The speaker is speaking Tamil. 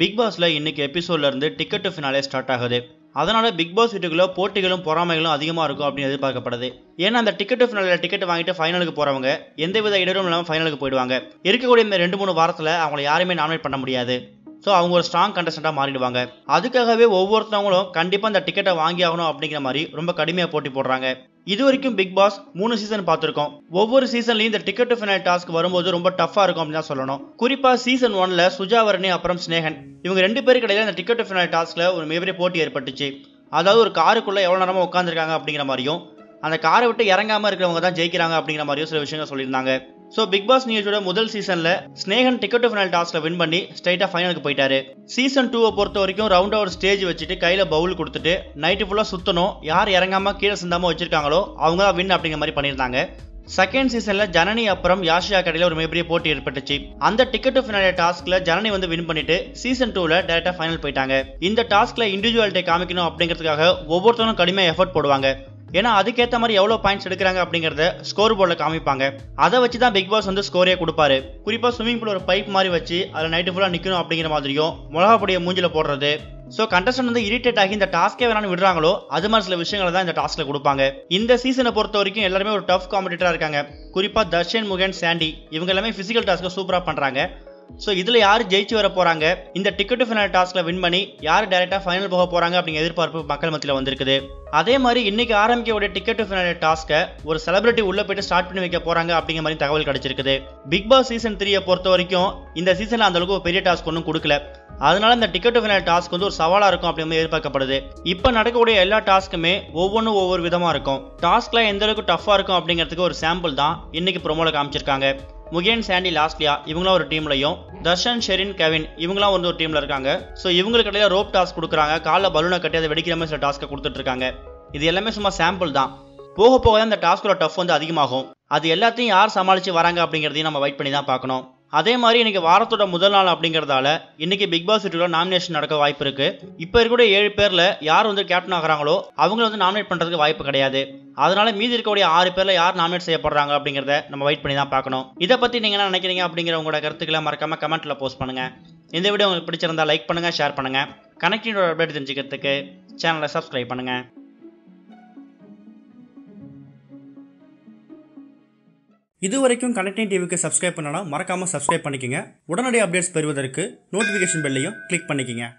Big Boss la inniki episode la irundhu ticket finale start agudhu. அதனால பிக் பாஸ் வீட்டுக்குள்ள போட்டிகளும் பொறாமைகளும் அதிகமாக இருக்கும் அப்படி எதிர்பார்க்கப்படுது. ஏன்னா அந்த டிக்கெட் ஃபைனல்ல டிக்கெட் வாங்கிட்டு ஃபைனலுக்கு போறவங்க எந்தவித இடரும் இல்லாம ஃபைனலுக்கு போயிடுவாங்க. இருக்கக்கூடிய இந்த 2-3 வாரத்துல அவங்களை யாரையுமே நாமினேட் பண்ண முடியாது. சோ அவங்க ஒரு ஸ்ட்ராங் கண்டெஸ்டன்ட்டா மாறிடுவாங்க. அதுக்காகவே ஒவ்வொருத்தவங்களும் கண்டிப்பா அந்த டிக்கெட்டை வாங்கி ஆகணும் அப்படிங்கிற மாதிரி ரொம்ப கடுமையா போட்டி போடுறாங்க. இது வரைக்கும் பிக் பாஸ் 3 சீசன் பார்த்திருக்கோம். ஒவ்வொரு சீசன்லயும் இந்த டிக்கெட் டு ஃபைனல் டாஸ்க் வரும்போது ரொம்ப டஃபா இருக்கும் அப்படிதான் சொல்லணும். குறிப்பா சீசன் 1ல சுஜாவரணி அப்புறம் ஸ்னேகன் இவங்க 2 பேருக்கு இடையில இந்த டிக்கெட் டு ஃபைனல் டாஸ்க்ல ஒரு மிகப்பெரிய போட்டி ஏற்பட்டுச்சு. அதாவது ஒரு காருக்குள்ள எவ்வளவு நேரமா உட்கார்ந்திருக்காங்க அப்படிங்கிற மாதிரியும் அந்த காரை விட்டு இறங்காம இருக்கிறவங்க தான் ஜெயிக்கிறாங்க அப்படிங்கிற மாதிரியும் சில விஷயங்கள் சொல்லியிருந்தாங்க. சோ பிக் பாஸ் நியூஸோட முதல் சீசன்ல ஸ்னேகன் டிக்கெட் டு ஃபைனல் டாஸ்க்ல வின் பண்ணி ஸ்ட்ரைட்டா ஃபைனலுக்கு போயிட்டாரு. சீசன் 2 பொறுத்த வரைக்கும் ரவுண்ட் அவர் ஸ்டேஜ் வச்சுட்டு கையில பவுல் கொடுத்துட்டு நைட்டு ஃபுல்லா சுத்தணும், யார் இறங்காம கீழே சிந்தாம வச்சிருக்காங்களோ அவங்க தான் வின் அப்படிங்கிற மாதிரி பண்ணியிருந்தாங்க. செகண்ட் சீசன்ல ஜனனி அப்புறம் யாஷியா கடையில ஒரு மிகப்பெரிய போட்டி ஏற்பட்டுச்சு. அந்த டிக்கெட் டு ஃபைனல் டாஸ்க்ல ஜனனி வந்து வின் பண்ணிட்டு சீசன் 2ல டைரக்டா ஃபைனல் போயிட்டாங்க. இந்த டாஸ்க்ல இண்டிவிஜுவாலிட்டி காமிக்கணும் அப்படிங்கிறதுக்காக ஒவ்வொருத்தரும் கடுமையா எஃபர்ட் போடுவாங்க. ஏன்னா அதுக்கேற்ற மாதிரி எவ்வளவு பாயிண்ட்ஸ் எடுக்கிறாங்க அப்படிங்கறத ஸ்கோர் போர்டில் காமிப்பாங்க. அதை வச்சு தான் பிக் பாஸ் வந்து ஸ்கோரே கொடுப்பாரு. குறிப்பா ஸ்விமிங் பூல் ஒரு பைப் மாதிரி வச்சு அதில் நைட்டு ஃபுல்லாக நிற்கணும் அப்படிங்கிற மாதிரியும் மிளகா பொடியை மூஞ்சில போடுறது. சோ கண்டஸ்டன் வந்து இரிட்டேட் ஆகி இந்த டாஸ்கே வேணான்னு விடுறாங்களோ அது மாதிரி சில விஷயங்களை தான் இந்த டாஸ்க்ல கொடுப்பாங்க. இந்த சீசனை பொறுத்த வரைக்கும் எல்லாருமே ஒரு டஃப் காம்படிட்டரா இருக்காங்க. குறிப்பா தர்ஷன், முகன், சாண்டி இவங்க எல்லாமே பிசிக்கல் டாஸ்க்கை சூப்பரா பண்றாங்க. சோ இதுல யாரு ஜெயிச்சு வர போறாங்க, இந்த டிக்கெட் டு ஃபைனல் டாஸ்க்ல வின் பண்ணி யாரு டைரக்டா ஃபைனல் போக போறாங்க அப்படிங்க எதிர்பார்ப்பு மக்கள் மத்தியில வந்திருக்குது. அதே மாதிரி இன்னைக்கு ஆரம்பிக்கக்கூடிய டிக்கெட் டு ஃபைனல் டாஸ்க ஒரு செலிபிரிட்டி உள்ள போயிட்டு ஸ்டார்ட் பண்ணி வைக்க போறாங்க அப்படிங்கிற மாதிரி தகவல் கிடைச்சிருக்குது. பிக் பாஸ் சீசன் 3யை பொறுத்த வரைக்கும் இந்த சீசன்ல அந்த அளவுக்கு ஒரு பெரிய டாஸ்க் ஒன்றும் கொடுக்கல. அதனால இந்த டிக்கெட் டு ஃபைனல் டாஸ்க் வந்து ஒரு சவாலா இருக்கும் அப்படின்னு எதிர்பார்க்கப்படுது. இப்ப நடக்கக்கூடிய எல்லா டாஸ்க்குமே ஒவ்வொன்றும் ஒவ்வொரு விதமா இருக்கும். டாஸ்க்ல எந்த அளவுக்கு டஃபா இருக்கும் அப்படிங்கிறதுக்கு ஒரு சாம்பிள் தான் இன்னைக்கு ப்ரோமோல காமிச்சிருக்காங்க. முகேன், சாண்டி, லாஸ்லியா இவங்களாம் ஒரு டீம்லையும் தர்ஷன், ஷெரின், கவின் இவங்களாம் வந்து ஒரு டீம்ல இருக்காங்க. ஸோ இவங்களுக்கு இடையில ரோப் டாஸ்க் கொடுக்குறாங்க. காலைல பலூனை கட்டி அதை வெடிக்கிற மாதிரி சில டாஸ்க்கை கொடுத்துட்டு இருக்காங்க. இது எல்லாமே சும்மா சாம்பிள் தான். போக போக தான் இந்த டாஸ்கோட டஃப் வந்து அதிகமாகும். அது எல்லாத்தையும் யார் சமாளிச்சு வராங்க அப்படிங்கிறதையும் நம்ம வெயிட் பண்ணி தான் பார்க்கணும். அதே மாதிரி இன்னைக்கு வாரத்தோட முதல் நாள் அப்படிங்கிறதால இன்னைக்கு பிக் பாஸ் வீட்டுக்குள்ள நாமினேஷன் நடக்க வாய்ப்பு இருக்கு. இப்ப இருக்கக்கூடிய 7 பேர்ல யார் வந்து கேப்டன் ஆகிறாங்களோ அவங்களை வந்து நாமினேட் பண்றதுக்கு வாய்ப்பு கிடையாது. அதனால மீதி இருக்கக்கூடிய 6 பேர்ல யார் நாமினேட் செய்யப்படுறாங்க அப்படிங்கறத நம்ம வெயிட் பண்ணி தான் பார்க்கணும். இதை பத்தி நீங்க என்ன நினைக்கிறீங்க அப்படிங்கிற உங்களோட கருத்துக்களை மறக்காம கமெண்ட்ல போஸ்ட் பண்ணுங்க. இந்த வீடியோ உங்களுக்கு பிடிச்சிருந்தா லைக் பண்ணுங்க, ஷேர் பண்ணுங்க. கனெக்டிங் டிவி அப்டேட் தெரிஞ்சுக்கிறதுக்கு சேனலை சப்ஸ்கிரைப் பண்ணுங்க. இது வரைக்கும் கனெக்டிங் டிவிக்கு சப்ஸ்கிரைப் பண்ணனா மறக்காம சப்ஸ்கிரைப் பண்ணிக்கங்க. உடனடி அப்டேட்ஸ் பெறுவதற்கு நோட்டிஃபிகேஷன் பெல்லையும் கிளிக் பண்ணிக்கங்க.